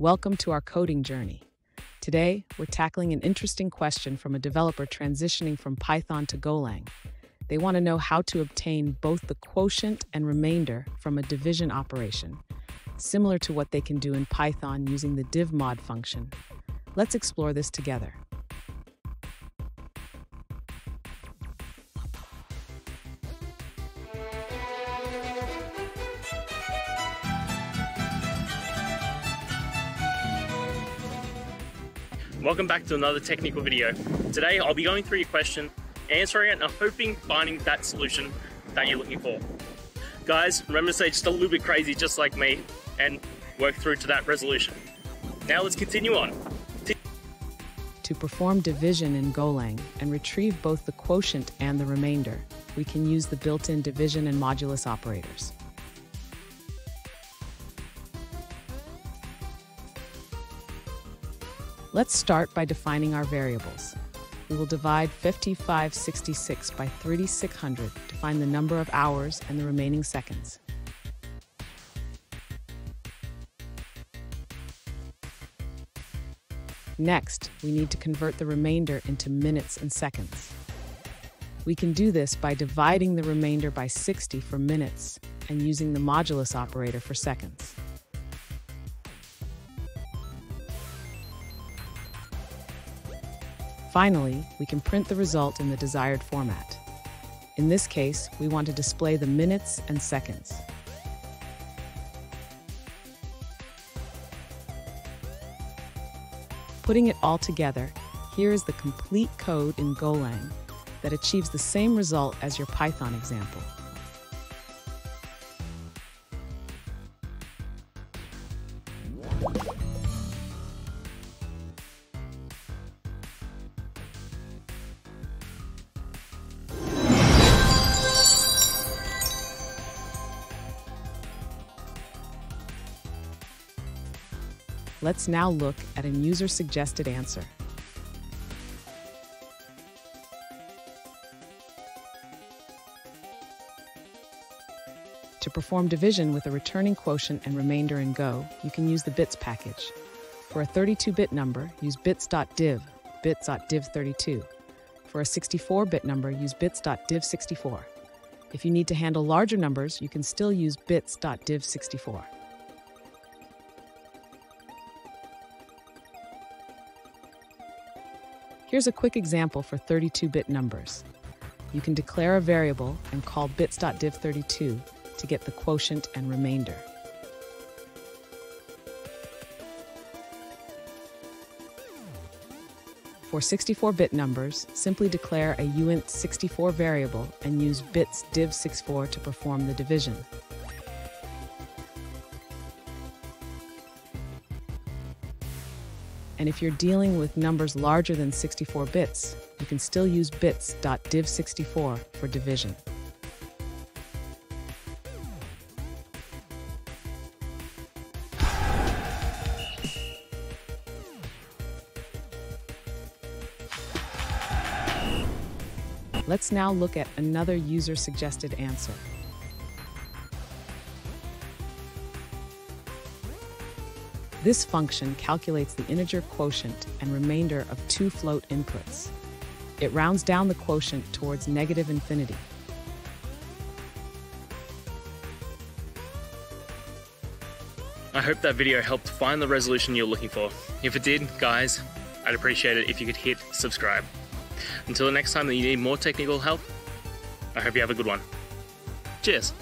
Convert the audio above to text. Welcome to our coding journey. Today, we're tackling an interesting question from a developer transitioning from Python to Golang. They want to know how to obtain both the quotient and remainder from a division operation, similar to what they can do in Python using the divmod function. Let's explore this together. Welcome back to another technical video. Today I'll be going through your question, answering it, and I'm hoping finding that solution that you're looking for. Guys, remember to stay just a little bit crazy just like me and work through to that resolution. Now let's continue on. To perform division in Golang and retrieve both the quotient and the remainder, we can use the built-in division and modulus operators. Let's start by defining our variables. We will divide 5566 by 3600 to find the number of hours and the remaining seconds. Next, we need to convert the remainder into minutes and seconds. We can do this by dividing the remainder by 60 for minutes and using the modulus operator for seconds. Finally, we can print the result in the desired format. In this case, we want to display the minutes and seconds. Putting it all together, here is the complete code in Golang that achieves the same result as your Python example. Let's now look at a user-suggested answer. To perform division with a returning quotient and remainder in Go, you can use the bits package. For a 32-bit number, use bits.div, bits.div32. For a 64-bit number, use bits.div64. If you need to handle larger numbers, you can still use bits.div64. Here's a quick example for 32-bit numbers. You can declare a variable and call bits.div32 to get the quotient and remainder. For 64-bit numbers, simply declare a uint64 variable and use bits.div64 to perform the division. And if you're dealing with numbers larger than 64 bits, you can still use bits.div64 for division. Let's now look at another user-suggested answer. This function calculates the integer quotient and remainder of two float inputs. It rounds down the quotient towards negative infinity. I hope that video helped find the resolution you're looking for. If it did, guys, I'd appreciate it if you could hit subscribe. Until the next time that you need more technical help, I hope you have a good one. Cheers.